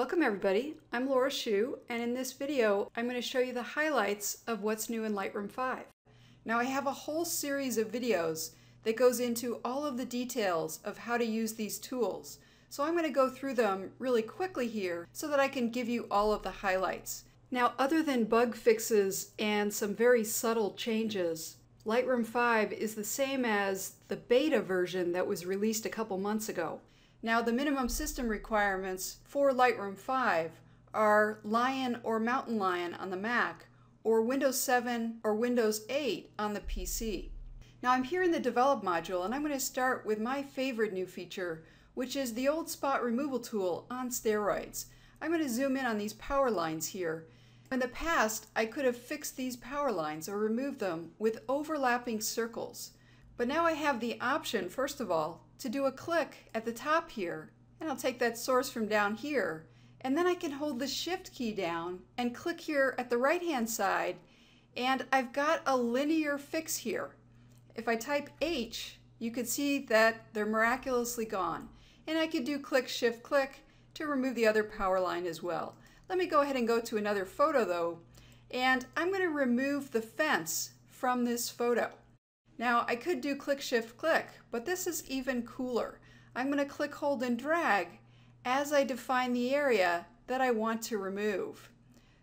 Welcome everybody, I'm Laura Shoe, and in this video I'm going to show you the highlights of what's new in Lightroom 5. Now I have a whole series of videos that goes into all of the details of how to use these tools, so I'm going to go through them really quickly here so that I can give you all of the highlights. Now other than bug fixes and some very subtle changes, Lightroom 5 is the same as the beta version that was released a couple months ago. Now the minimum system requirements for Lightroom 5 are Lion or Mountain Lion on the Mac, or Windows 7 or Windows 8 on the PC. Now I'm here in the Develop module, and I'm going to start with my favorite new feature, which is the old spot removal tool on steroids. I'm going to zoom in on these power lines here. In the past, I could have fixed these power lines or removed them with overlapping circles. But now I have the option, first of all, to do a click at the top here, and I'll take that source from down here, and then I can hold the Shift key down and click here at the right-hand side, and I've got a linear fix here. If I type H, you can see that they're miraculously gone. And I could do click, Shift, click to remove the other power line as well. Let me go ahead and go to another photo though, and I'm going to remove the fence from this photo. Now I could do click, Shift, click, but this is even cooler. I'm going to click, hold, and drag as I define the area that I want to remove.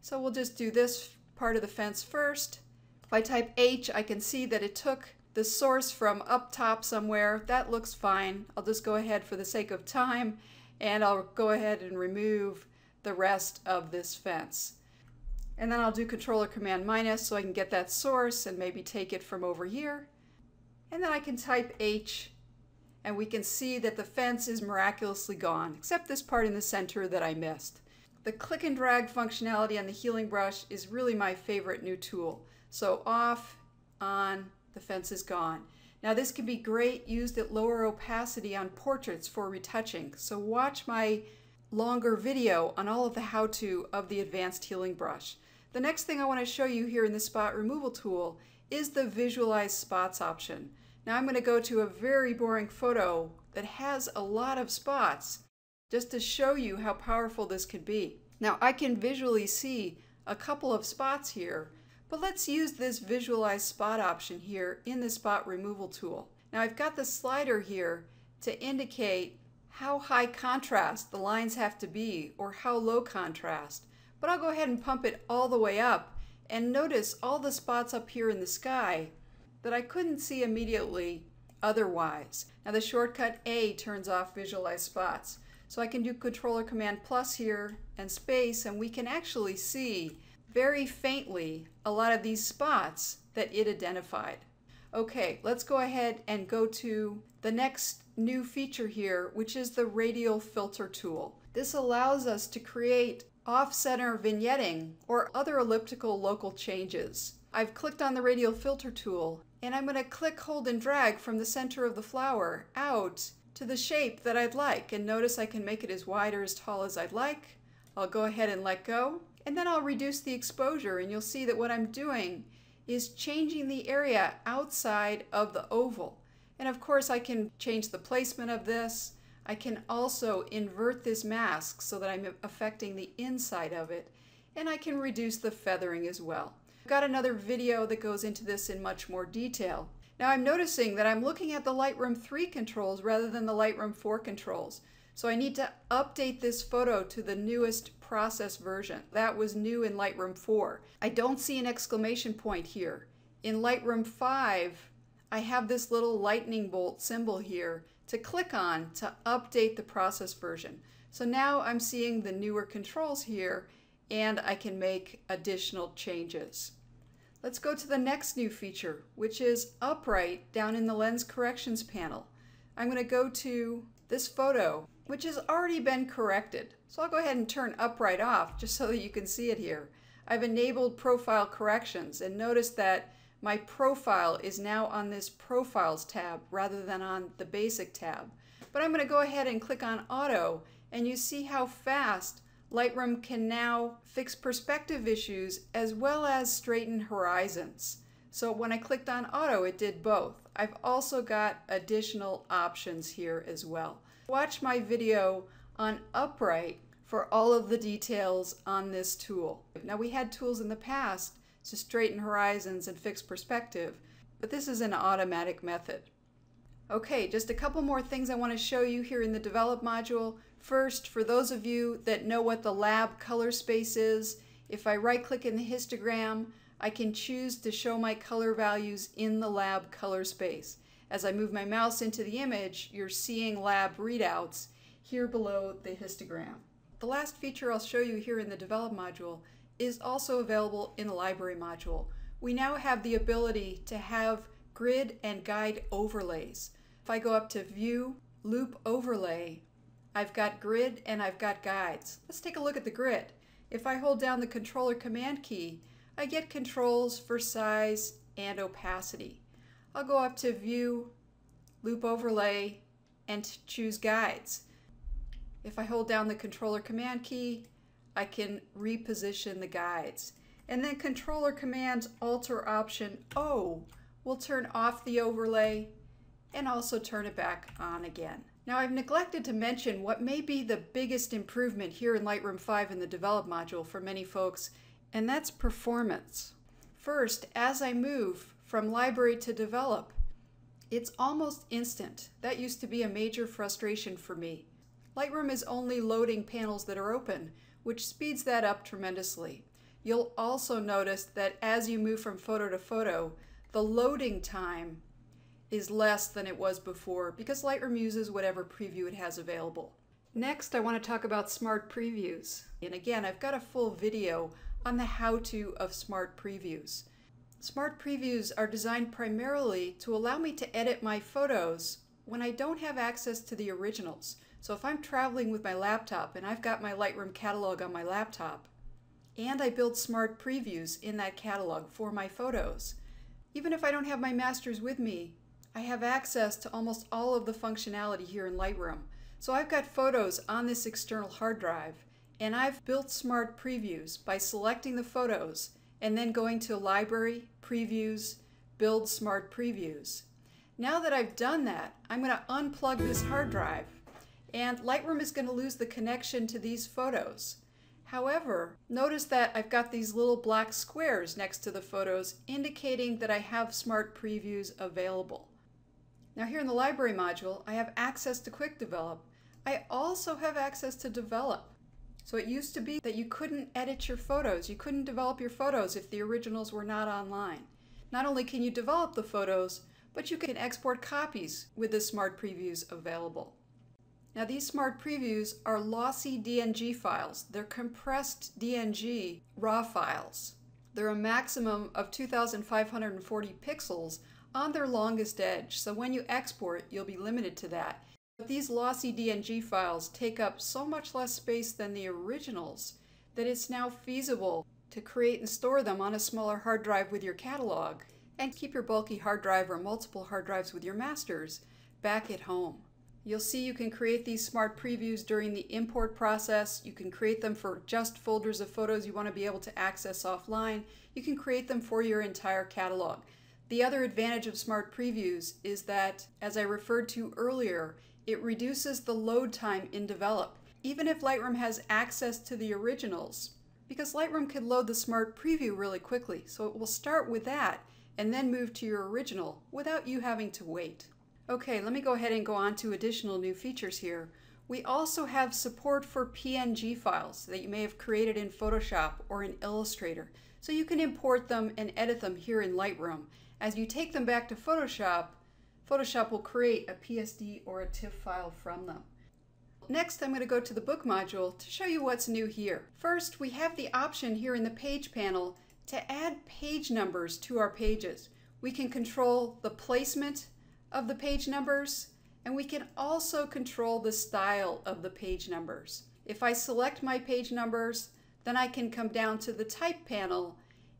So we'll just do this part of the fence first. If I type H, I can see that it took the source from up top somewhere. That looks fine. I'll just go ahead for the sake of time, and I'll go ahead and remove the rest of this fence. And then I'll do Control or Command minus so I can get that source and maybe take it from over here. And then I can type H, and we can see that the fence is miraculously gone, except this part in the center that I missed. The click and drag functionality on the healing brush is really my favorite new tool. So off, on, the fence is gone. Now this can be great used at lower opacity on portraits for retouching. So watch my longer video on all of the how-to of the advanced healing brush. The next thing I want to show you here in the spot removal tool is the visualize spots option. Now I'm going to go to a very boring photo that has a lot of spots just to show you how powerful this could be. Now I can visually see a couple of spots here, but let's use this visualize spot option here in the spot removal tool. Now I've got the slider here to indicate how high contrast the lines have to be or how low contrast, but I'll go ahead and pump it all the way up, and notice all the spots up here in the sky that I couldn't see immediately otherwise. Now the shortcut A turns off visualize spots, so I can do Control or Command plus here and space, and we can actually see very faintly a lot of these spots that it identified. Okay, let's go ahead and go to the next new feature here, which is the radial filter tool. This allows us to create off-center vignetting or other elliptical local changes. I've clicked on the radial filter tool, and I'm going to click, hold, and drag from the center of the flower out to the shape that I'd like. And notice I can make it as wide or as tall as I'd like. I'll go ahead and let go, and then I'll reduce the exposure, and you'll see that what I'm doing is changing the area outside of the oval. And of course I can change the placement of this. I can also invert this mask so that I'm affecting the inside of it, and I can reduce the feathering as well. I've got another video that goes into this in much more detail. Now I'm noticing that I'm looking at the Lightroom 3 controls rather than the Lightroom 4 controls. So I need to update this photo to the newest process version. That was new in Lightroom 4. I don't see an exclamation point here. In Lightroom 5, I have this little lightning bolt symbol here to click on to update the process version. So now I'm seeing the newer controls here, and I can make additional changes. Let's go to the next new feature, which is upright down in the lens corrections panel. I'm going to go to this photo, which has already been corrected. So I'll go ahead and turn upright off just so that you can see it here. I've enabled profile corrections, and notice that my profile is now on this profiles tab rather than on the basic tab. But I'm going to go ahead and click on auto, and you see how fast Lightroom can now fix perspective issues as well as straighten horizons. So when I clicked on auto, it did both. I've also got additional options here as well. Watch my video on upright for all of the details on this tool. Now, we had tools in the past to straighten horizons and fix perspective, but this is an automatic method. Okay, just a couple more things I want to show you here in the Develop module. First, for those of you that know what the Lab color space is, if I right-click in the histogram, I can choose to show my color values in the Lab color space. As I move my mouse into the image, you're seeing Lab readouts here below the histogram. The last feature I'll show you here in the Develop module is also available in the Library module. We now have the ability to have grid and guide overlays. If I go up to View, Loop Overlay, I've got grid and I've got guides. Let's take a look at the grid. If I hold down the Control or Command key, I get controls for size and opacity. I'll go up to View, Loop Overlay, and choose Guides. If I hold down the Control or Command key, I can reposition the guides. And then Control or Command Alt or Option O will turn off the overlay and also turn it back on again. Now, I've neglected to mention what may be the biggest improvement here in Lightroom 5 in the Develop module for many folks, and that's performance. First, as I move from Library to Develop, it's almost instant. That used to be a major frustration for me. Lightroom is only loading panels that are open, which speeds that up tremendously. You'll also notice that as you move from photo to photo, the loading time is less than it was before because Lightroom uses whatever preview it has available. Next, I want to talk about smart previews. And again, I've got a full video on the how-to of smart previews. Smart previews are designed primarily to allow me to edit my photos when I don't have access to the originals. So if I'm traveling with my laptop and I've got my Lightroom catalog on my laptop, and I build smart previews in that catalog for my photos, even if I don't have my masters with me, I have access to almost all of the functionality here in Lightroom. So I've got photos on this external hard drive, and I've built smart previews by selecting the photos and then going to Library, Previews, Build Smart Previews. Now that I've done that, I'm going to unplug this hard drive, and Lightroom is going to lose the connection to these photos. However, notice that I've got these little black squares next to the photos indicating that I have smart previews available. Now, here in the Library module, I have access to Quick Develop. I also have access to Develop. So it used to be that you couldn't edit your photos, you couldn't develop your photos if the originals were not online. Not only can you develop the photos, but you can export copies with the smart previews available. Now, these smart previews are lossy DNG files. They're compressed DNG raw files. They're a maximum of 2,540 pixels on their longest edge, so when you export, you'll be limited to that. But these lossy DNG files take up so much less space than the originals that it's now feasible to create and store them on a smaller hard drive with your catalog and keep your bulky hard drive or multiple hard drives with your masters back at home. You'll see you can create these smart previews during the import process. You can create them for just folders of photos you want to be able to access offline. You can create them for your entire catalog. The other advantage of smart previews is that, as I referred to earlier, it reduces the load time in Develop, even if Lightroom has access to the originals, because Lightroom could load the smart preview really quickly, so it will start with that and then move to your original without you having to wait. Okay, let me go ahead and go on to additional new features here. We also have support for PNG files that you may have created in Photoshop or in Illustrator, so you can import them and edit them here in Lightroom. As you take them back to Photoshop, Photoshop will create a PSD or a TIFF file from them. Next, I'm going to go to the Book module to show you what's new here. First, we have the option here in the Page panel to add page numbers to our pages. We can control the placement of the page numbers, and we can also control the style of the page numbers. If I select my page numbers, then I can come down to the Type panel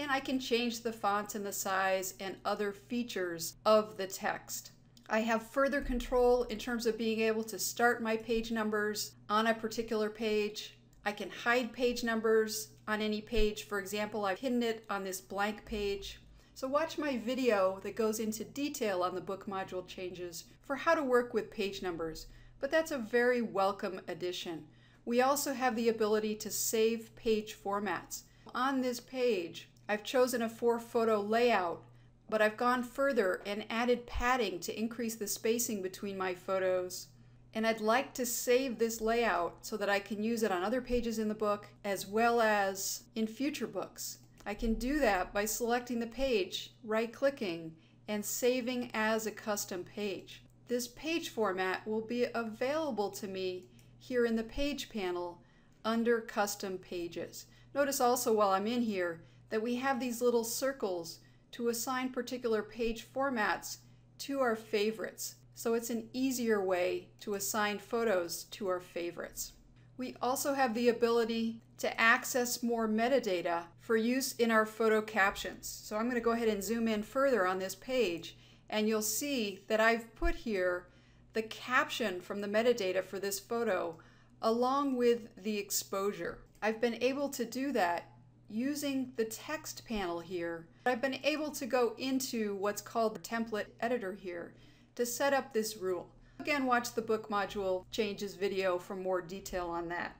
and I can change the font and the size and other features of the text. I have further control in terms of being able to start my page numbers on a particular page. I can hide page numbers on any page. For example, I've hidden it on this blank page. So watch my video that goes into detail on the Book module changes for how to work with page numbers, but that's a very welcome addition. We also have the ability to save page formats. On this page, I've chosen a 4-photo layout, but I've gone further and added padding to increase the spacing between my photos. And I'd like to save this layout so that I can use it on other pages in the book as well as in future books. I can do that by selecting the page, right-clicking, and saving as a custom page. This page format will be available to me here in the page panel under Custom Pages. Notice also while I'm in here that we have these little circles to assign particular page formats to our favorites. So it's an easier way to assign photos to our favorites. We also have the ability to access more metadata for use in our photo captions. So I'm going to go ahead and zoom in further on this page, and you'll see that I've put here the caption from the metadata for this photo along with the exposure. I've been able to do that using the text panel here. I've been able to go into what's called the template editor here to set up this rule. Again, watch the book module changes video for more detail on that.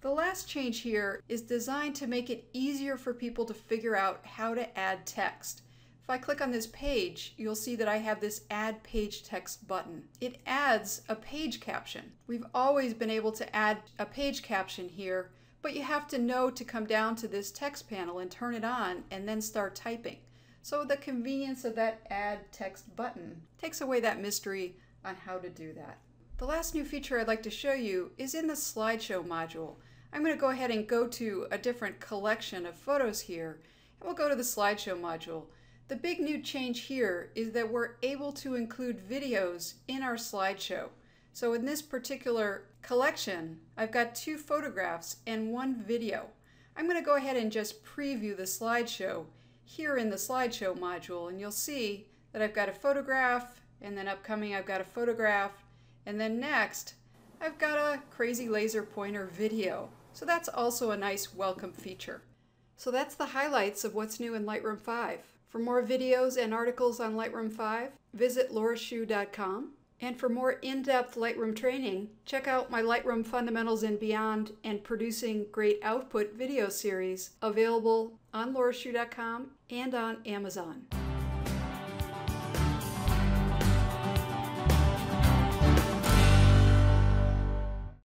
The last change here is designed to make it easier for people to figure out how to add text. If I click on this page, you'll see that I have this Add Page Text button. It adds a page caption. We've always been able to add a page caption here, but you have to know to come down to this text panel and turn it on and then start typing. So the convenience of that Add Text button takes away that mystery on how to do that. The last new feature I'd like to show you is in the slideshow module. I'm going to go ahead and go to a different collection of photos here, and we'll go to the slideshow module. The big new change here is that we're able to include videos in our slideshow. So in this particular collection, I've got 2 photographs and 1 video. I'm going to go ahead and just preview the slideshow here in the slideshow module, and you'll see that I've got a photograph, and then upcoming I've got a photograph, and then next I've got a crazy laser pointer video. So that's also a nice welcome feature. So that's the highlights of what's new in Lightroom 5. For more videos and articles on Lightroom 5, visit laurashoe.com. And for more in-depth Lightroom training, check out my Lightroom Fundamentals and Beyond and Producing Great Output video series available on laurashoe.com and on Amazon.